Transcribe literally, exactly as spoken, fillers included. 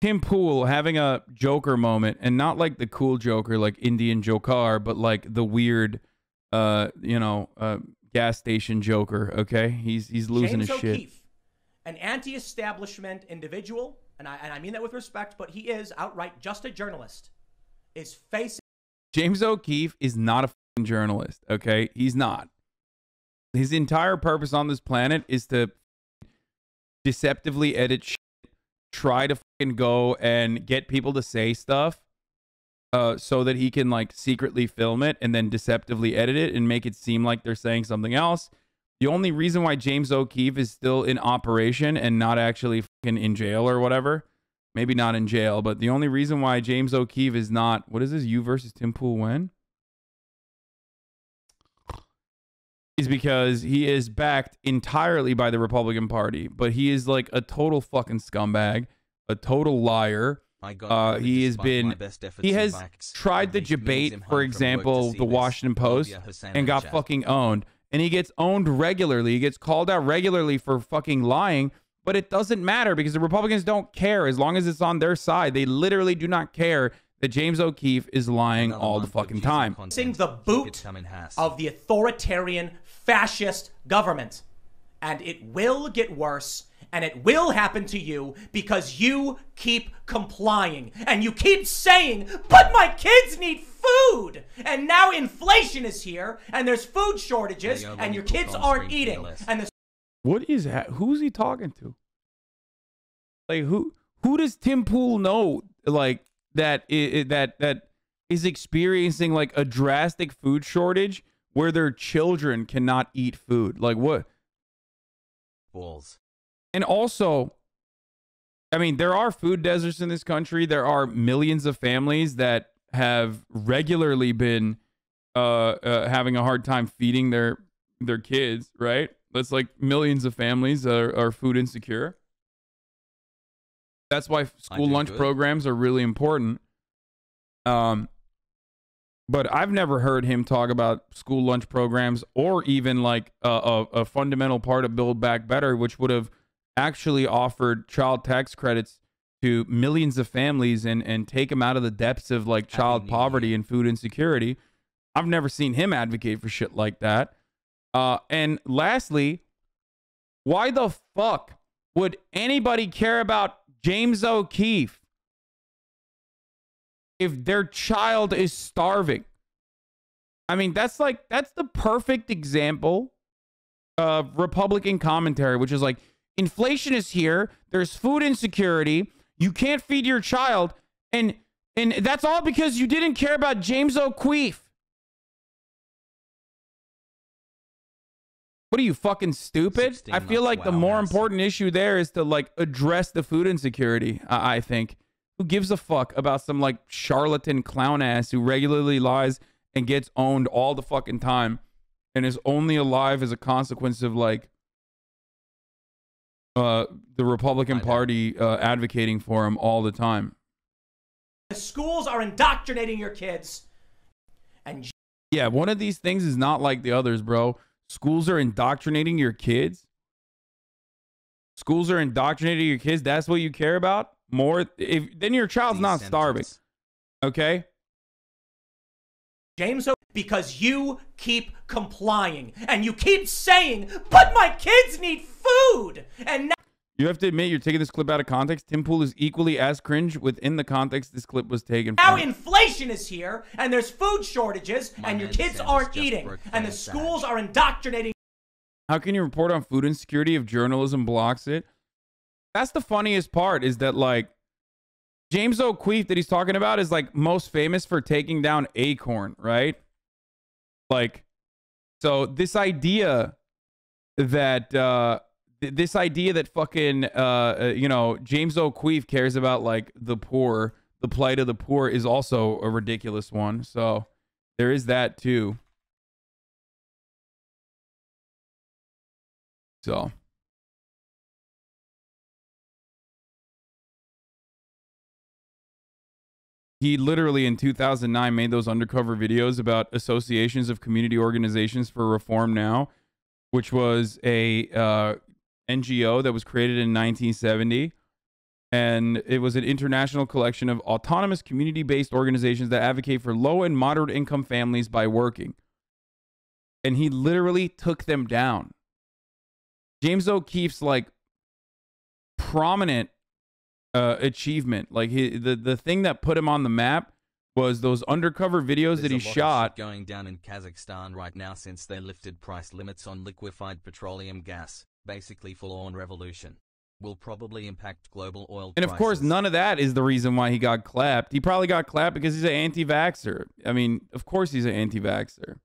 Tim Pool having a Joker moment, and not like the cool Joker, like Indian Jokar, but like the weird, uh, you know, uh, gas station Joker. Okay, he's he's losing James his O'Keefe, shit. An anti-establishment individual, and I and I mean that with respect, but he is outright just a journalist. Is facing James O'Keefe is not a fucking journalist. Okay, he's not. His entire purpose on this planet is to deceptively edit shit, try to fucking go and get people to say stuff uh, so that he can like secretly film it and then deceptively edit it and make it seem like they're saying something else. The only reason why James O'Keefe is still in operation and not actually fucking in jail or whatever, maybe not in jail, but the only reason why James O'Keefe is not, what is this, you versus Tim Pool win? Is because he is backed entirely by the Republican Party, but he is like a total fucking scumbag, a total liar. I got uh, he has been, he has tried to debate, for example, the Washington Post and got fucking owned. And he gets owned regularly. He gets called out regularly for fucking lying, but it doesn't matter because the Republicans don't care as long as it's on their side. They literally do not care that James O'Keefe is lying Another all the fucking time. Sing the boot of the authoritarian fascist government. And it will get worse, and it will happen to you because you keep complying. And you keep saying, but my kids need food! And now inflation is here, and there's food shortages, you and your kids aren't eating. And the what is that? Who's he talking to? Like, who, who does Tim Pool know, like, that is, that that is experiencing like a drastic food shortage where their children cannot eat food? Like what? Bulls. And also, I mean, there are food deserts in this country. There are millions of families that have regularly been uh, uh, having a hard time feeding their their kids, right? That's like millions of families are, are food insecure. That's why school lunch good. programs are really important. Um, but I've never heard him talk about school lunch programs or even like a, a, a fundamental part of Build Back Better, which would have actually offered child tax credits to millions of families and, and take them out of the depths of like child poverty and food insecurity. I've never seen him advocate for shit like that. Uh, and lastly, why the fuck would anybody care about James O'Keefe if their child is starving? I mean, that's like, that's the perfect example of Republican commentary, which is like, inflation is here, there's food insecurity, you can't feed your child, and and that's all because you didn't care about James O'Keefe. What are you, fucking stupid? I feel like the more important issue there is to like address the food insecurity. Uh, I think who gives a fuck about some like charlatan clown ass who regularly lies and gets owned all the fucking time and is only alive as a consequence of like uh, the Republican Party uh, advocating for him all the time. The schools are indoctrinating your kids. And yeah, one of these things is not like the others, bro. Schools are indoctrinating your kids. Schools are indoctrinating your kids. That's what you care about more. If then your child's These not sentences. starving. Okay. James, because you keep complying and you keep saying, but my kids need food. And now you have to admit you're taking this clip out of context. Tim Pool is equally as cringe within the context this clip was taken from. Now inflation is here, and there's food shortages, My and your kids aren't eating, and the schools are indoctrinating. How can you report on food insecurity if journalism blocks it? That's the funniest part, is that, like, James O'Keefe that he's talking about is, like, most famous for taking down Acorn, right? Like, so this idea that... uh This idea that fucking, uh, you know, James O'Keefe cares about, like, the poor, the plight of the poor, is also a ridiculous one. So there is that, too. So. He literally, in two thousand nine, made those undercover videos about associations of community organizations for Reform Now, which was a... Uh, N G O that was created in nineteen seventy And it was an international collection of autonomous community-based organizations that advocate for low and moderate income families by working. And he literally took them down. James O'Keefe's like prominent uh, achievement, like he, the, the thing that put him on the map was those undercover videos There's that he shot going down in Kazakhstan right now since they lifted price limits on liquefied petroleum gas, basically full-on revolution. Will probably impact global oil and prices. Of course, none of that is the reason why he got clapped. He probably got clapped because he's an anti-vaxxer. I mean, of course he's an anti-vaxxer.